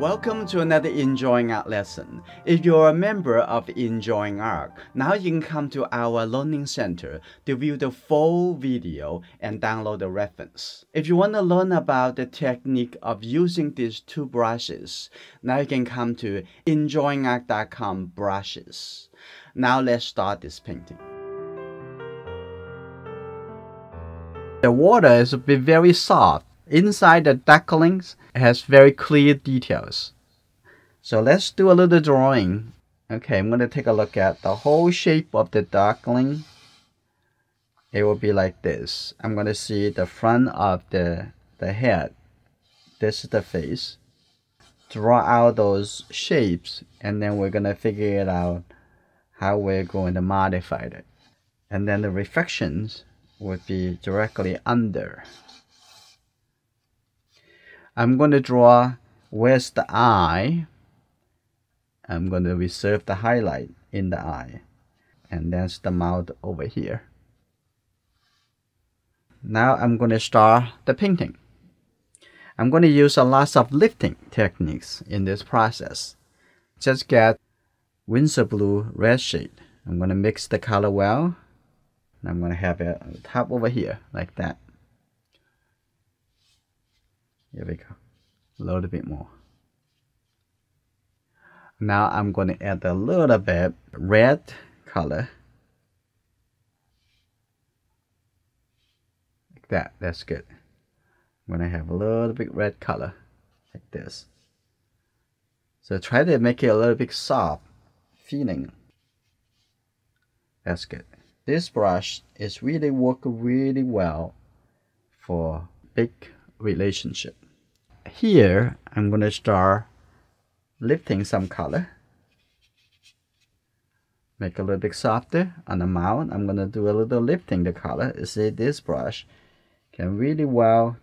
Welcome to another Enjoying Art lesson. If you're a member of Enjoying Art, now you can come to our Learning Center to view the full video and download the reference. If you want to learn about the technique of using these two brushes, now you can come to enjoyingart.com/brushes. Now let's start this painting. The water should be very soft. Inside the ducklings has very clear details. So let's do a little drawing. Okay, I'm going to take a look at the whole shape of the duckling. It will be like this. I'm going to see the front of the head. This is the face. Draw out those shapes, and then we're going to figure it out how we're going to modify it. And then the reflections would be directly under. I'm going to draw where's the eye. I'm going to reserve the highlight in the eye. And that's the mouth over here. Now I'm going to start the painting. I'm going to use a lot of lifting techniques in this process. Just get Winsor blue red shade. I'm going to mix the color well. And I'm going to have it on the top over here like that. Here we go, a little bit more. Now I'm going to add a little bit red color. Like that, that's good. I'm going to have a little bit red color, like this. So try to make it a little bit soft feeling. That's good. This brush is really working really well for big relationship. Here, I'm going to start lifting some color. Make a little bit softer on the mouth. I'm going to do a little lifting the color. You see, this brush can really well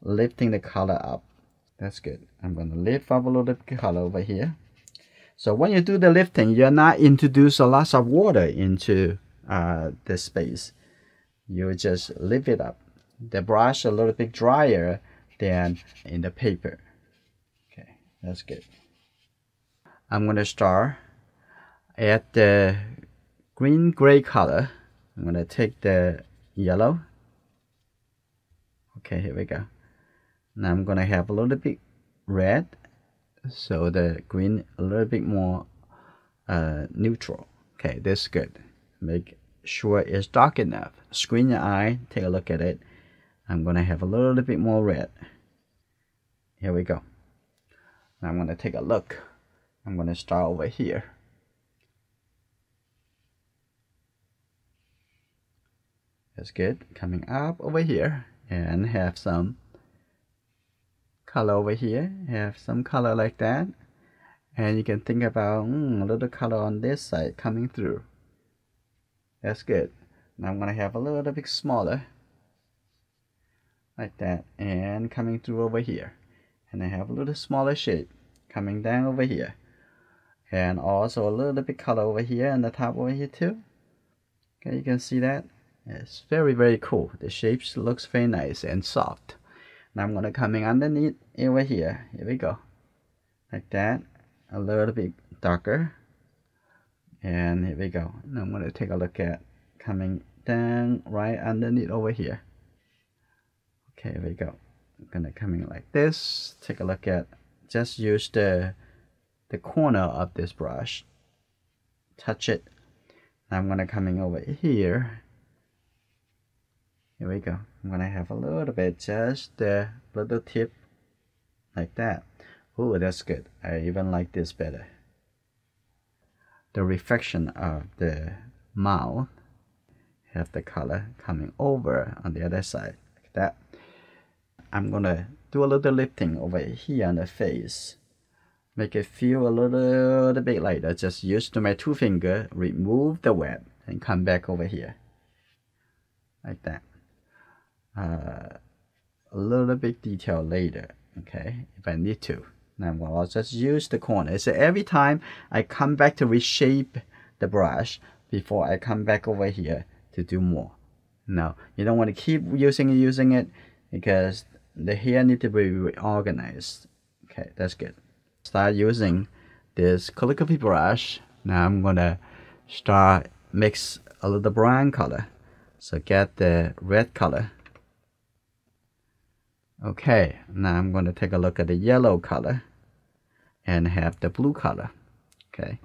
lifting the color up. That's good. I'm going to lift up a little bit of color over here. So when you do the lifting, you're not introduce a lot of water into the space. You just lift it up. The brush a little bit drier than in the paper. Okay, that's good. I'm going to start at the green-gray color. I'm going to take the yellow. Okay, here we go. Now I'm going to have a little bit red, so the green a little bit more neutral. Okay, that's good. Make sure it's dark enough. Screen your eye, take a look at it. I'm going to have a little bit more red. Here we go. Now I'm going to take a look. I'm going to start over here. That's good. Coming up over here and have some color over here. Have some color like that. And you can think about a little color on this side coming through. That's good. Now I'm going to have a little bit smaller. Like that, and coming through over here, and I have a little smaller shape coming down over here, and also a little bit color over here and the top over here too. Okay, you can see that it's very cool. The shapes looks very nice and soft. Now I'm gonna coming underneath over here. Here we go, like that, a little bit darker, and here we go. Now I'm gonna take a look at coming down right underneath over here. Okay, here we go. I'm gonna come in like this. Take a look at, just use the corner of this brush. Touch it. I'm gonna come in over here. Here we go. I'm gonna have a little bit, just the little tip, like that. Oh, that's good. I even like this better. The reflection of the mouth have the color coming over on the other side, like that. I'm gonna do a little lifting over here on the face. Make it feel a little bit lighter. Just use my two fingers, remove the web, and come back over here. Like that. A little bit detail later, okay, if I need to. Now I'll just use the corner. So every time I come back to reshape the brush before I come back over here to do more. Now, you don't want to keep using it because the hair need to be reorganized. Okay, that's good. start using this calligraphy brush. Now I'm gonna start mix a little brown color, so get the red color. Okay, now I'm gonna take a look at the yellow color and have the blue color. Okay,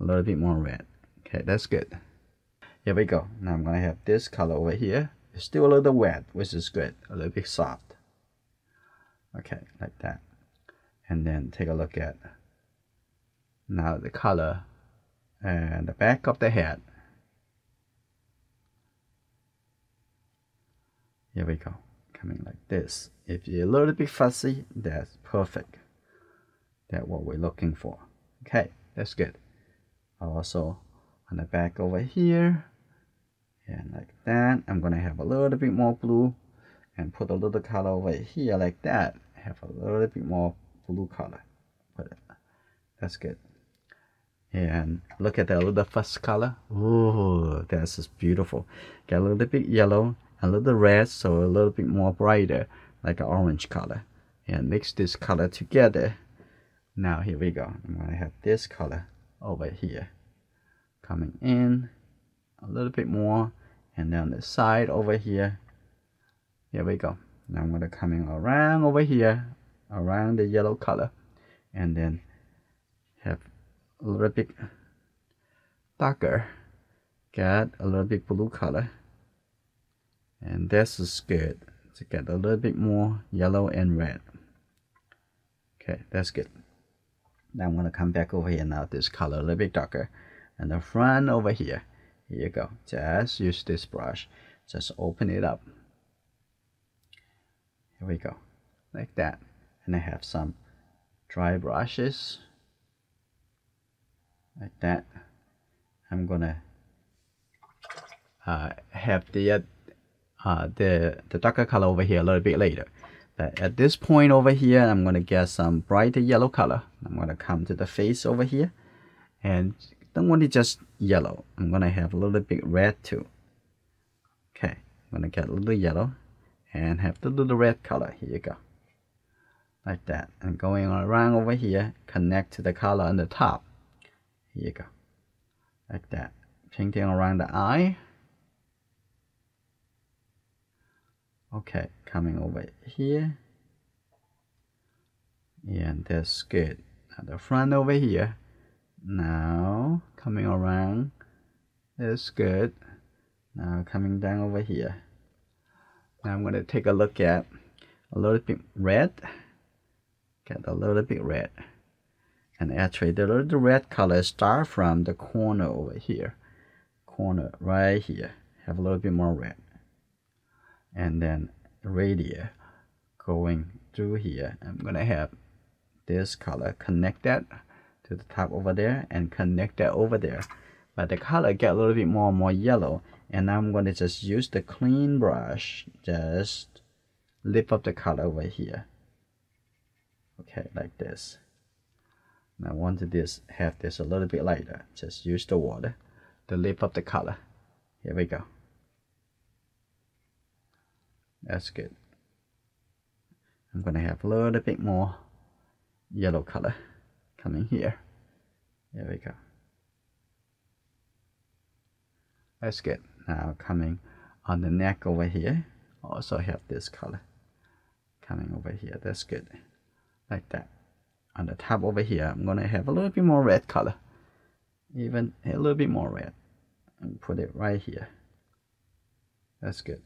a little bit more red. Okay, that's good. Here we go. Now I'm gonna have this color over here. It's still a little wet, which is good, a little bit soft. Okay, like that. And then take a look at now the color and the back of the head. Here we go, coming like this. If you're a little bit fuzzy, that's perfect. That's what we're looking for. Okay, that's good. Also on the back over here, and like that. I'm gonna have a little bit more blue and put a little color over here like that. Have a little bit more blue color. Put it. That's good. And look at that little first color. Ooh, that's just beautiful. Got a little bit yellow, a little red, so a little bit more brighter, like an orange color. And mix this color together. Now here we go. I'm gonna have this color over here. Coming in a little bit more, and then the side over here. Here we go. Now I'm gonna come in around over here, around the yellow color, and then have a little bit darker, get a little bit blue color, and this is good to get a little bit more yellow and red. Okay, that's good. Now I'm gonna come back over here now, this color a little bit darker, and the front over here. Here you go. Just use this brush. Just open it up. Here we go. Like that. And I have some dry brushes. Like that. I'm gonna have the darker color over here a little bit later. But at this point over here, I'm gonna get some brighter yellow color. I'm gonna come to the face over here, and don't want it just yellow. I'm gonna have a little bit red too. Okay, I'm gonna get a little yellow and have the little red color. Here you go, like that. And going around over here, connect to the color on the top. Here you go, like that. Painting around the eye. Okay, coming over here. Yeah, and that's good. Now the front over here. Now coming around, that's good. Now coming down over here. Now I'm going to take a look at a little bit red, get a little bit red, and actually the little red color start from the corner over here, corner right here, have a little bit more red, and then radius going through here. I'm going to have this color connected to the top over there and connect that over there, but the color get a little bit more yellow, and I'm going to just use the clean brush, just lift up the color over here. Okay, like this. Now I want to have this a little bit lighter. Just use the water to lift up the color. Here we go. That's good. I'm going to have a little bit more yellow color coming here. There we go. That's good. Now coming on the neck over here, also have this color coming over here. That's good. Like that. On the top over here, I'm gonna have a little bit more red color, even a little bit more red, and put it right here. That's good.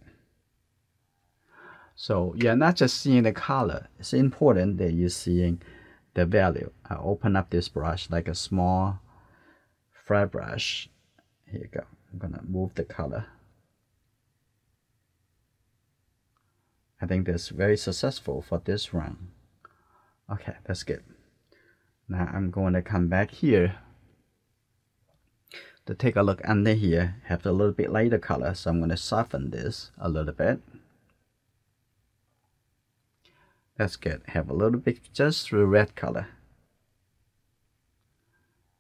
So you're not just seeing the color. It's important that you're seeing the value. I open up this brush like a small flat brush. Here you go. I'm gonna move the color. I think that's very successful for this round. Okay, that's good. Now I'm going to come back here to take a look under here. Have a little bit lighter color, so I'm gonna soften this a little bit. That's good. Have a little bit just through red color.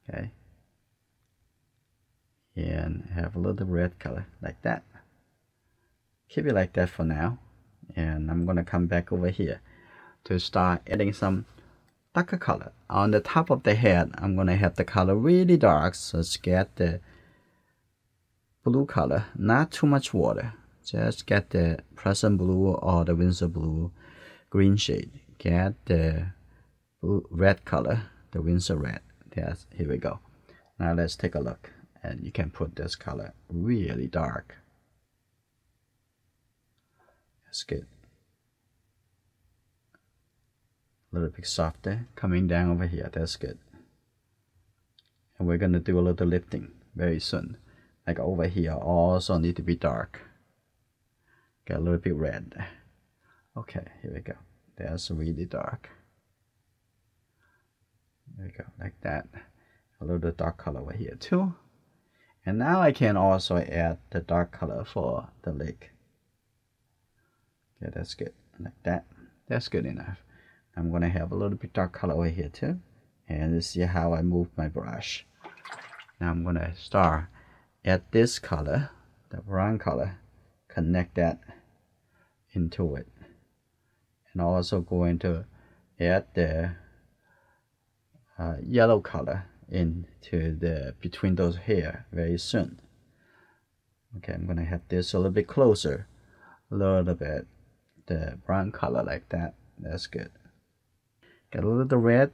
Okay. And have a little red color like that. Keep it like that for now. And I'm gonna come back over here to start adding some darker color. On the top of the head, I'm going to have the color really dark, so let's get the blue color, not too much water. Just get the Prussian blue or the Winsor blue green shade. Get the blue red color, the Winsor red. Yes, here we go. Now let's take a look, and you can put this color really dark. That's good. A little bit softer, coming down over here. That's good. And we're gonna do a little lifting very soon. Like over here, also need to be dark. Get a little bit red. Okay, here we go. That's really dark. There we go, like that. A little dark color over here too. And now I can also add the dark color for the leg. Yeah, that's good. Like that. That's good enough. I'm gonna have a little bit dark color over here too. And let's see how I move my brush. Now I'm gonna start at this color, the brown color, connect that into it. And also going to add the yellow color into the between those hair very soon. Okay, I'm gonna have this a little bit closer, a little bit the brown color like that. That's good. Get a little red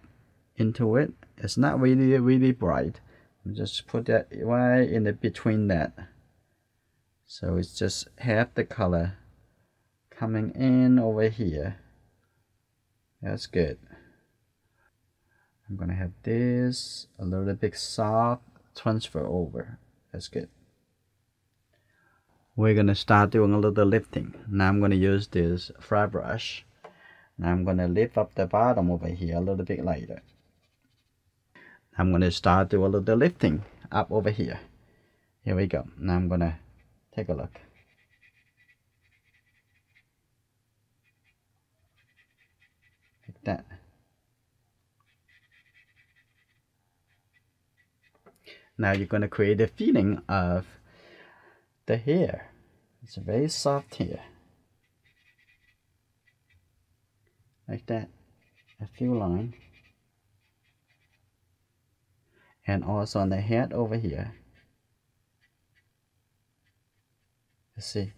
into it. It's not really bright. I'm just put that right in the between that, so it's just half the color coming in over here. That's good. I'm gonna have this a little bit soft transfer over. That's good. We're gonna start doing a little lifting. Now I'm gonna use this flat brush. Now I'm gonna lift up the bottom over here a little bit lighter. I'm gonna start doing a little lifting up over here. Here we go. Now I'm gonna take a look. Like that. Now you're going to create a feeling of the hair. It's very soft hair. Like that. A few lines. And also on the head over here. Let's see.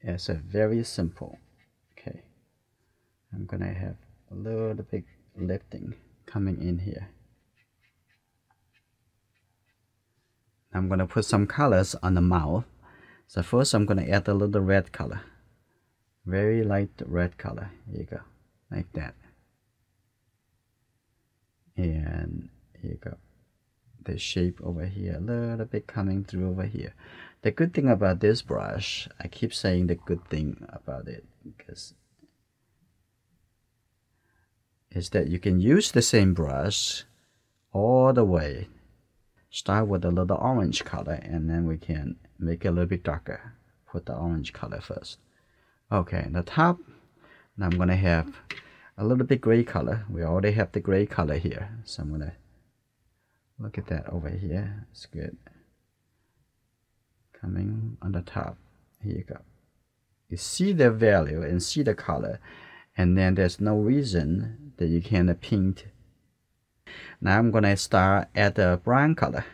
It's a very simple. Okay. I'm going to have a little bit lifting coming in here. I'm going to put some colors on the mouth. So first I'm going to add a little red color. Very light red color. Here you go. Like that. And here you go. The shape over here. A little bit coming through over here. The good thing about this brush, I keep saying the good thing about it, because is that you can use the same brush all the way. Start with a little orange color, and then we can make it a little bit darker. Put the orange color first. Okay, the top, now I'm gonna have a little bit gray color. We already have the gray color here. So I'm gonna look at that over here. It's good. Coming on the top, here you go. You see the value and see the color. And then there's no reason that you can't paint. Now I'm gonna start at the brown color.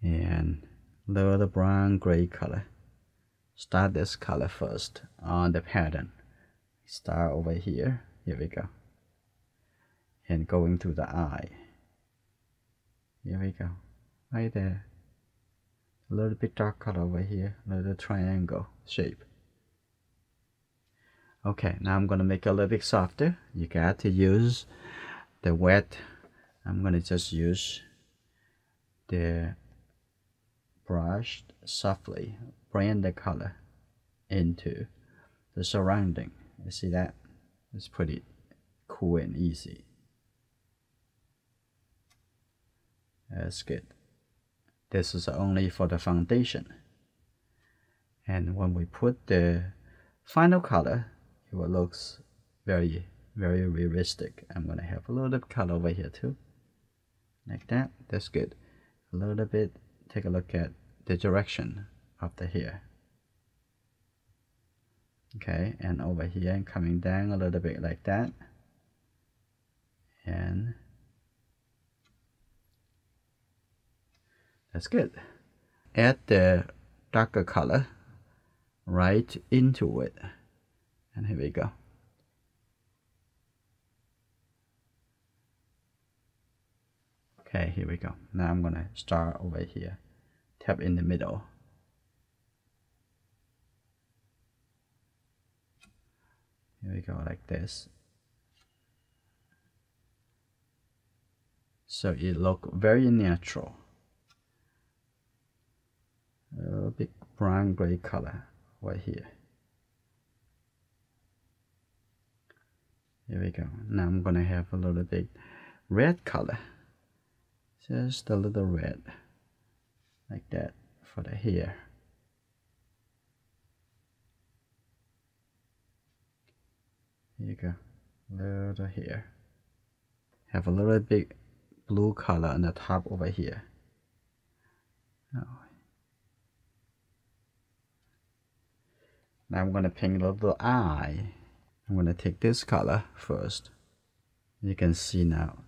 And lower the brown gray color. Start this color first on the pattern. Start over here. Here we go. And going through the eye. Here we go. Right there. A little bit dark color over here. Little triangle shape. Okay, now I'm gonna make it a little bit softer. You got to use the wet. I'm gonna just use the brush softly, bring the color into the surrounding. You see that? It's pretty cool and easy. That's good. This is only for the foundation. And when we put the final color, it looks very, very realistic. I'm gonna have a little bit of color over here too, like that. That's good. A little bit. Take a look at the direction of the hair. okay, and over here and coming down a little bit like that, and that's good. Add the darker color right into it, and here we go. Okay, here we go. Now I'm gonna start over here, tap in the middle. Here we go, like this. So it looks very natural. A little bit brown gray color right here. Here we go. Now I'm gonna have a little bit red color. Just a little red, like that, for the hair. Here you go, little hair. Have a little bit blue color on the top over here. Oh. Now I'm gonna paint a little eye. I'm gonna take this color first. You can see now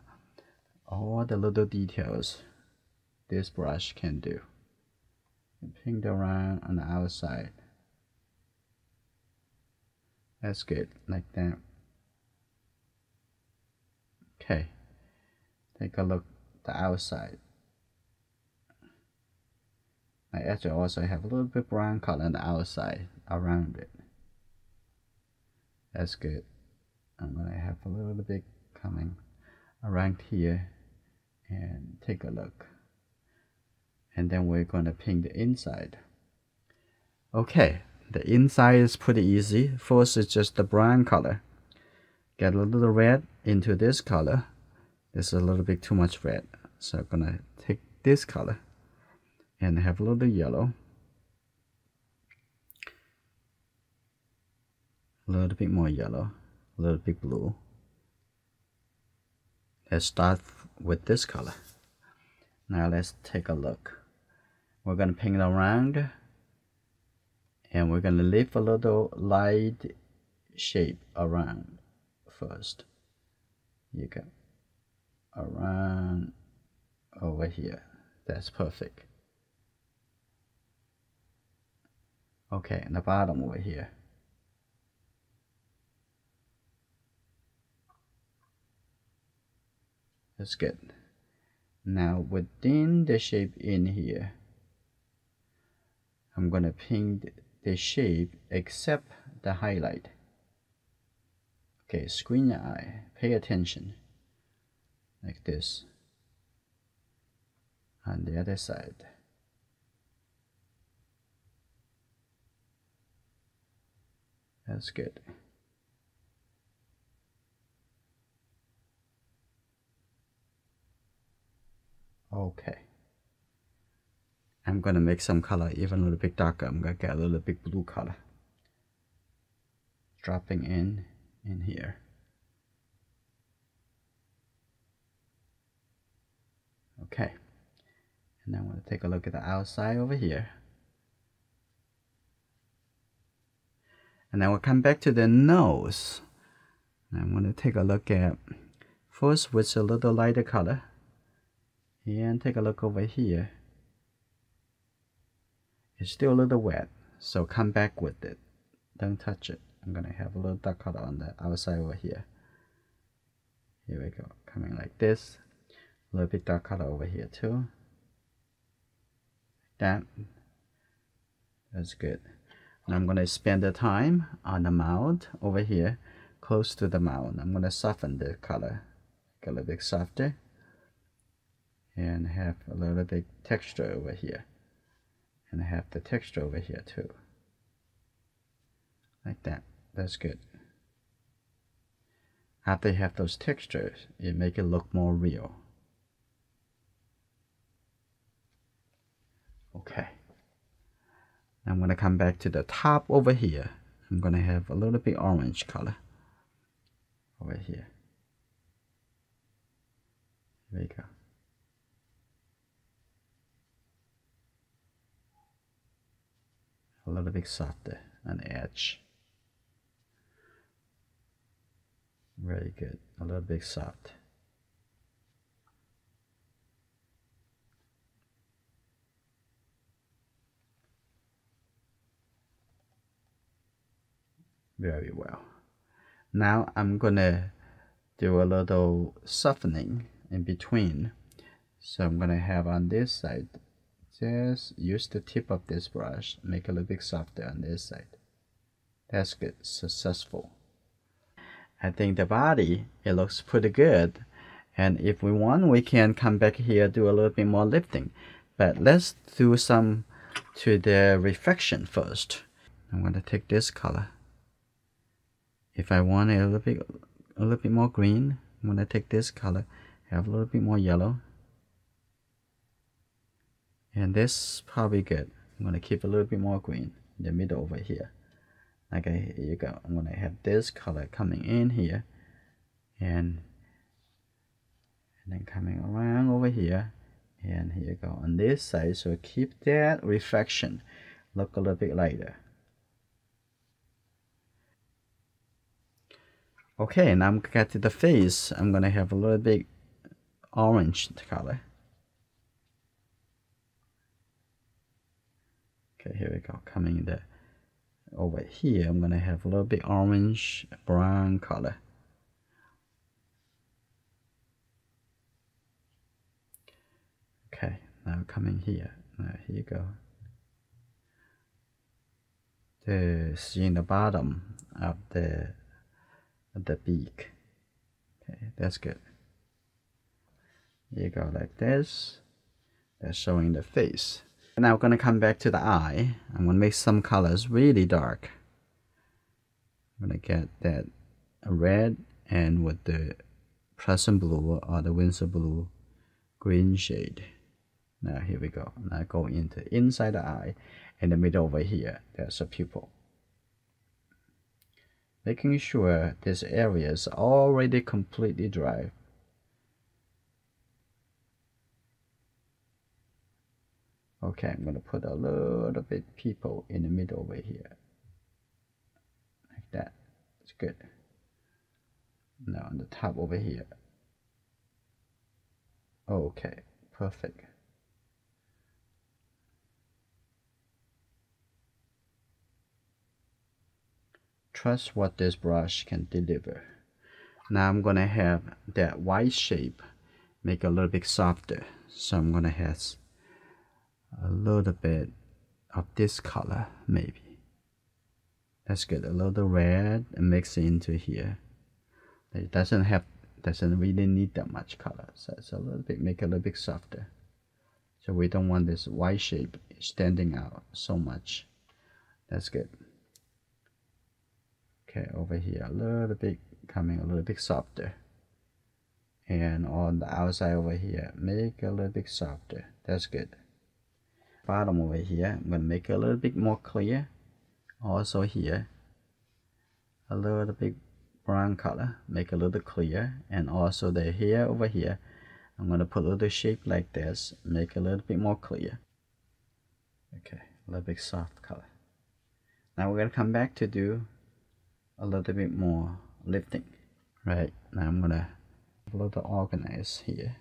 all the little details this brush can do. And paint around on the outside. That's good, like that. Okay, take a look at the outside. I actually also have a little bit brown color on the outside around it. That's good. I'm gonna have a little bit coming around here and take a look, and then we're gonna paint the inside. Okay, the inside is pretty easy. First it's just the brown color, get a little red into this color. This is a little bit too much red, so I'm gonna take this color and have a little yellow, a little bit more yellow, a little bit blue. Let's start with this color. Now let's take a look. We're gonna paint around, and we're gonna leave a little light shape around first. You go around over here. That's perfect. Okay, and the bottom over here. That's good. Now within the shape in here, I'm gonna paint the shape except the highlight. Okay, screen the eye, pay attention. Like this. On the other side. That's good. Okay, I'm gonna make some color even a little bit darker. I'm gonna get a little bit blue color, dropping in here. Okay, and I'm gonna take a look at the outside over here, and then we'll come back to the nose. And I'm gonna take a look at first with a little lighter color. And take a look over here. It's still a little wet, so come back with it. Don't touch it. I'm gonna have a little dark color on the outside over here. Here we go, coming like this. A little bit dark color over here too. That's good. And I'm gonna spend the time on the mouth over here, close to the mouth. I'm gonna soften the color, get a little bit softer. And have a little bit texture over here, and have the texture over here too, like that. That's good. After you have those textures, you make it look more real. Okay, I'm gonna come back to the top over here. I'm gonna have a little bit orange color over here. There you go. A little bit softer on the edge. Very good. A little bit soft. Very well. Now I'm gonna do a little softening in between. So I'm gonna have on this side, just use the tip of this brush, make a little bit softer on this side. That's good, successful. I think the body, it looks pretty good. And if we want, we can come back here, do a little bit more lifting. But let's do some to the reflection first. I'm gonna take this color. If I want a little bit more green, I'm gonna take this color, have a little bit more yellow. And this probably good. I'm gonna keep a little bit more green in the middle over here. Okay, here you go. I'm gonna have this color coming in here, and then coming around over here, and here you go on this side. So keep that reflection, look a little bit lighter. Okay, now I'm gonna get to the face. I'm gonna have a little bit orange color. Okay, here we go. Coming in there. Over here, I'm gonna have a little bit orange brown color. Okay, now coming here. Now here you go. This in the bottom of the beak. Okay, that's good. You go like this. That's showing the face. And now I'm gonna come back to the eye. I'm gonna make some colors really dark. I'm gonna get that red and with the Prussian blue or the Winsor blue green shade. Now here we go. Now go into inside the eye in the middle over here. That's a pupil. Making sure this area is already completely dry. Okay, I'm going to put a little bit pupil in the middle over here. Like that. It's good. Now on the top over here. Okay, perfect. Trust what this brush can deliver. Now I'm gonna have that white shape make a little bit softer. So I'm gonna have a little bit of this color maybe. That's good. A little red and mix it into here. It doesn't really need that much color. So it's a little bit, make it a little bit softer. So we don't want this white shape standing out so much. That's good. Okay, over here a little bit, coming a little bit softer, and on the outside over here make a little bit softer. That's good. Bottom over here I'm gonna make it a little bit more clear. Also here a little bit brown color, make a little clear. And also the hair over here, I'm gonna put a little shape like this, make a little bit more clear. Okay, a little bit soft color. Now we're gonna come back to do a little bit more lifting. Right, now I'm gonna a little organize here.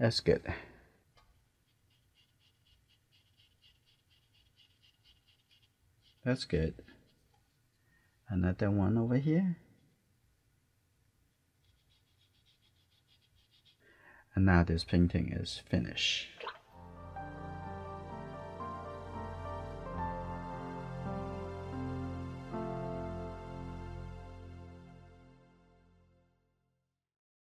That's good. That's good. Another one over here. And now this painting is finished.